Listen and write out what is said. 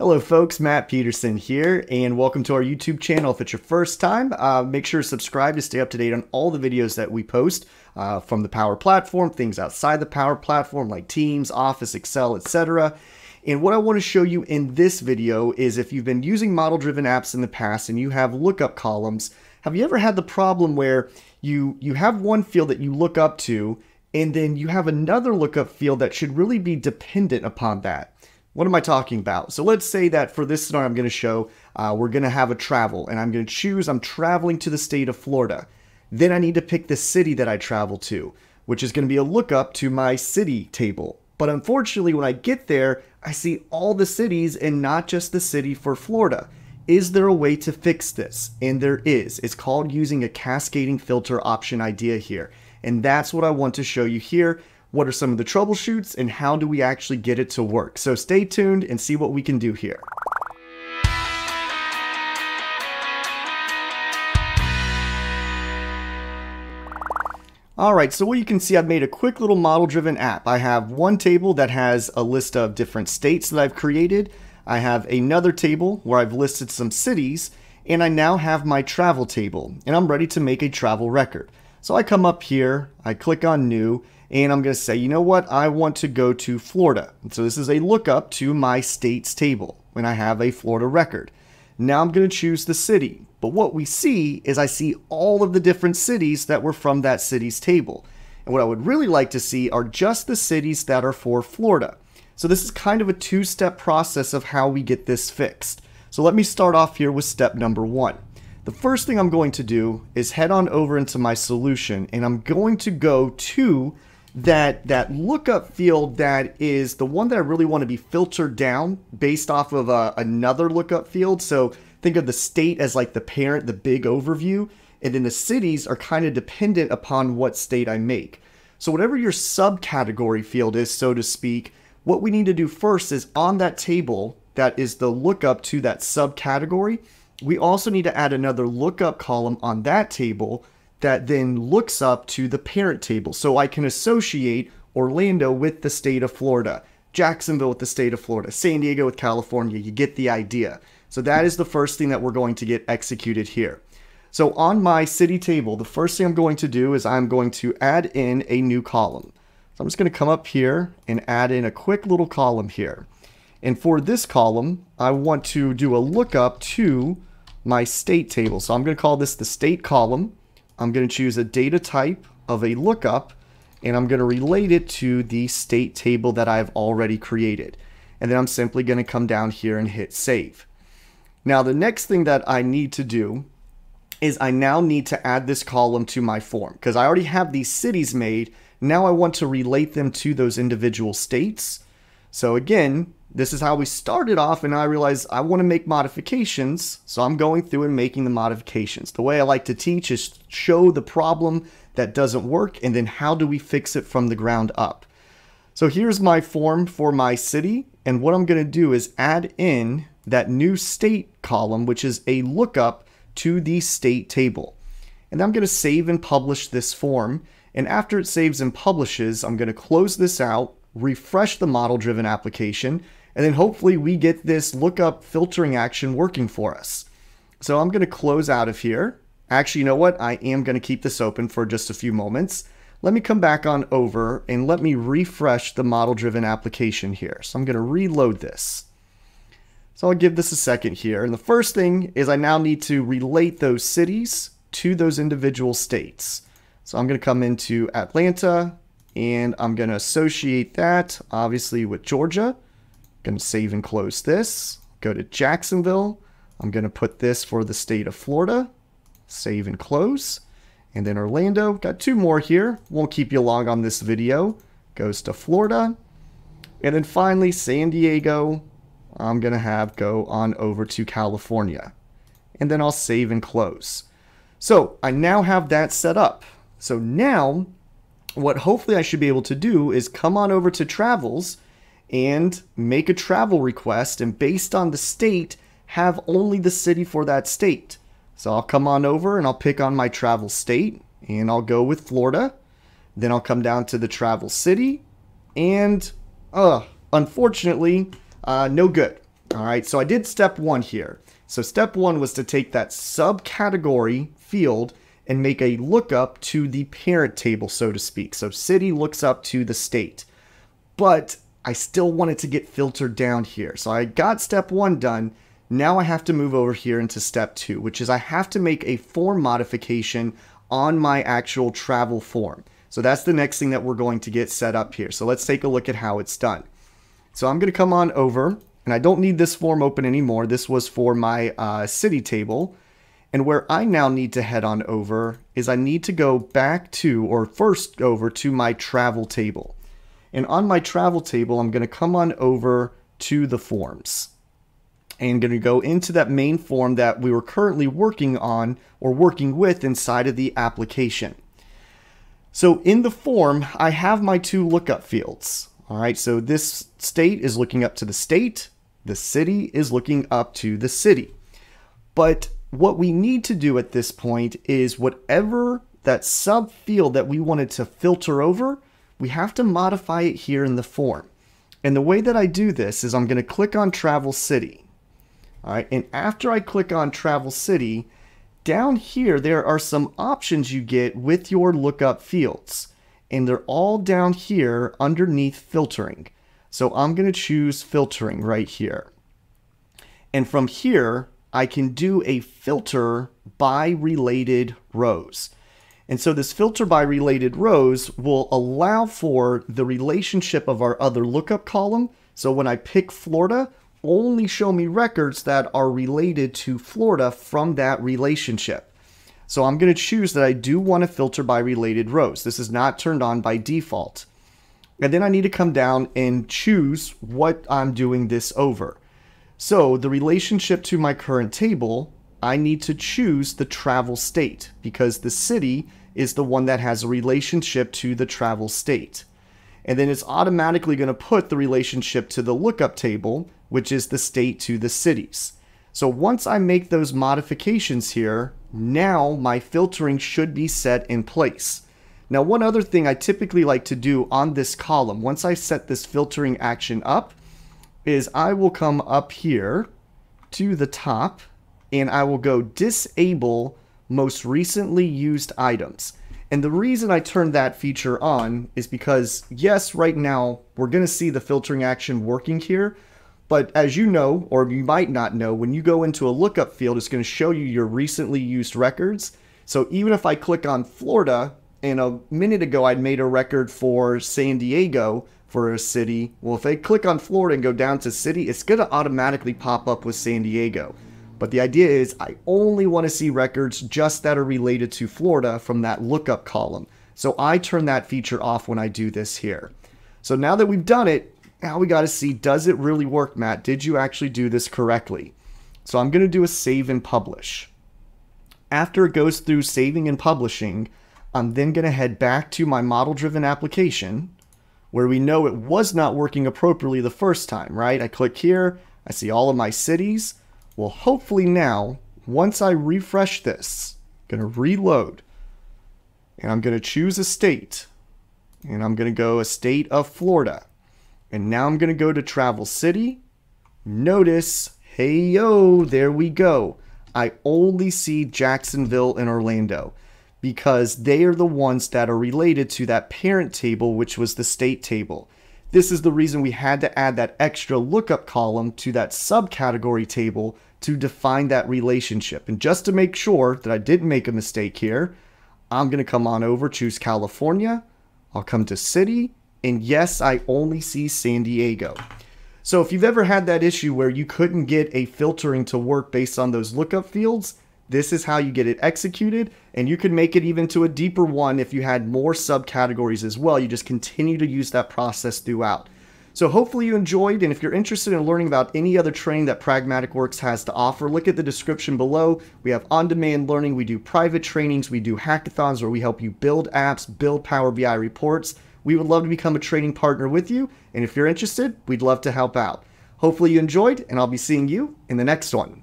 Hello folks, Matt Peterson here, and welcome to our YouTube channel. If it's your first time, make sure to subscribe to stay up to date on all the videos that we post from the Power Platform, things outside the Power Platform like Teams, Office, Excel, etc. And what I want to show you in this video is if you've been using model-driven apps in the past and you have lookup columns, have you ever had the problem where you have one field that you look up to, and then you have another lookup field that should really be dependent upon that? What am I talking about? So let's say that for this scenario I'm going to show, we're going to have a travel, and I'm going to choose I'm traveling to the state of Florida. Then I need to pick the city that I travel to, which is going to be a lookup to my city table. But unfortunately, when I get there, I see all the cities and not just the city for Florida. Is there a way to fix this? And there is. It's called using a cascading filter option idea here. And that's what I want to show you here. What are some of the troubleshoots and how do we actually get it to work? So stay tuned and see what we can do here. All right, so what you can see, I've made a quick little model-driven app. I have one table that has a list of different states that I've created. I have another table where I've listed some cities, and I now have my travel table, and I'm ready to make a travel record. So I come up here, I click on new, and I'm going to say, you know what, I want to go to Florida. And so this is a lookup to my states table when I have a Florida record. Now I'm going to choose the city. But what we see is I see all of the different cities that were from that city's table. And what I would really like to see are just the cities that are for Florida. So this is kind of a two-step process of how we get this fixed. So let me start off here with step number one. The first thing I'm going to do is head on over into my solution, and I'm going to go to that lookup field that is the one that I really want to be filtered down based off of another lookup field. So think of the state as like the parent, the big overview, and then the cities are kind of dependent upon what state I make. So whatever your subcategory field is, so to speak, what we need to do first is on that table that is the lookup to that subcategory, we also need to add another lookup column on that table that then looks up to the parent table. So I can associate Orlando with the state of Florida, Jacksonville with the state of Florida, San Diego with California. You get the idea. So that is the first thing that we're going to get executed here. So on my city table, the first thing I'm going to do is I'm going to add in a new column. So I'm just going to come up here and add in a quick little column here. And for this column, I want to do a lookup to my state table. So I'm going to call this the state column. I'm going to choose a data type of a lookup, and I'm going to relate it to the state table that I've already created. And then I'm simply going to come down here and hit save. Now the next thing that I need to do is I now need to add this column to my form because I already have these cities made. Now I want to relate them to those individual states. So again, this is how we started off, and I realized I want to make modifications, so I'm going through and making the modifications. The way I like to teach is show the problem that doesn't work, and then how do we fix it from the ground up. So here's my form for my city, and what I'm going to do is add in that new state column, which is a lookup to the state table. And I'm going to save and publish this form, and after it saves and publishes, I'm going to close this out, refresh the model-driven application, and then hopefully we get this lookup filtering action working for us. So I'm going to close out of here. Actually, you know what? I am going to keep this open for just a few moments. Let me come back on over and let me refresh the model-driven application here. So I'm going to reload this. So I'll give this a second here. And the first thing is I now need to relate those cities to those individual states. So I'm going to come into Atlanta, and I'm going to associate that obviously with Georgia. Going to save and close this, go to Jacksonville. I'm going to put this for the state of Florida, save and close. And then Orlando, got two more here. Won't keep you long on this video. Goes to Florida. And then finally, San Diego, I'm going to have go on over to California. And then I'll save and close. So I now have that set up. So now what hopefully I should be able to do is come on over to Travels and make a travel request, and based on the state, have only the city for that state. So I'll come on over and I'll pick on my travel state, and I'll go with Florida. Then I'll come down to the travel city, and unfortunately, no good. All right, so I did step one here. So step one was to take that subcategory field and make a lookup to the parent table, so to speak. So city looks up to the state, but I still wanted to get filtered down here. So I got step one done. Now I have to move over here into step two, which is I have to make a form modification on my actual travel form. So that's the next thing that we're going to get set up here. So let's take a look at how it's done. So I'm going to come on over, and I don't need this form open anymore. This was for my city table. And where I now need to head on over is I need to go back to, or first over to, my travel table. And on my travel table, I'm going to come on over to the forms and going to go into that main form that we were currently working on or working with inside of the application. So in the form, I have my two lookup fields. All right, so this state is looking up to the state, the city is looking up to the city. But what we need to do at this point is whatever that subfield that we wanted to filter over, we have to modify it here in the form. And the way that I do this is I'm going to click on Travel City. All right, and after I click on Travel City, down here there are some options you get with your lookup fields, and they're all down here underneath filtering. So I'm going to choose filtering right here, and from here I can do a filter by related rows. And so this filter by related rows will allow for the relationship of our other lookup column. So when I pick Florida, only show me records that are related to Florida from that relationship. So I'm going to choose that I do want to filter by related rows. This is not turned on by default. And then I need to come down and choose what I'm doing this over. So the relationship to my current table, I need to choose the travel state because the city is the one that has a relationship to the travel state. And then it's automatically going to put the relationship to the lookup table, which is the state to the cities. So once I make those modifications here, now my filtering should be set in place. Now, one other thing I typically like to do on this column, once I set this filtering action up, is I will come up here to the top and I will go disable most recently used items. And the reason I turned that feature on is because, yes, right now we're going to see the filtering action working here. But as you know, or you might not know, when you go into a lookup field, it's going to show you your recently used records. So even if I click on Florida, and a minute ago I'd made a record for San Diego for a city. Well, if I click on Florida and go down to city, it's going to automatically pop up with San Diego. But the idea is I only want to see records just that are related to Florida from that lookup column. So I turn that feature off when I do this here. So now that we've done it, now we got to see, does it really work, Matt? Did you actually do this correctly? So I'm going to do a save and publish. After it goes through saving and publishing, I'm then going to head back to my model-driven application where we know it was not working appropriately the first time, right? I click here, I see all of my cities. Well, hopefully now, once I refresh this, I'm going to reload, and I'm going to choose a state, and I'm going to go a state of Florida, and now I'm going to go to Travel City. Notice, hey, yo, there we go. I only see Jacksonville and Orlando because they are the ones that are related to that parent table, which was the state table. This is the reason we had to add that extra lookup column to that subcategory table to define that relationship. And just to make sure that I didn't make a mistake here, I'm going to come on over, choose California. I'll come to city. And yes, I only see San Diego. So if you've ever had that issue where you couldn't get a filtering to work based on those lookup fields, this is how you get it executed, and you can make it even to a deeper one if you had more subcategories as well. You just continue to use that process throughout. So hopefully you enjoyed, and if you're interested in learning about any other training that Pragmatic Works has to offer, look at the description below. We have on-demand learning, we do private trainings, we do hackathons where we help you build apps, build Power BI reports. We would love to become a training partner with you, and if you're interested, we'd love to help out. Hopefully you enjoyed, and I'll be seeing you in the next one.